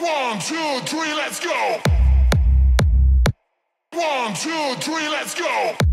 1, 2, 3, let's go. 1, 2, 3, let's go.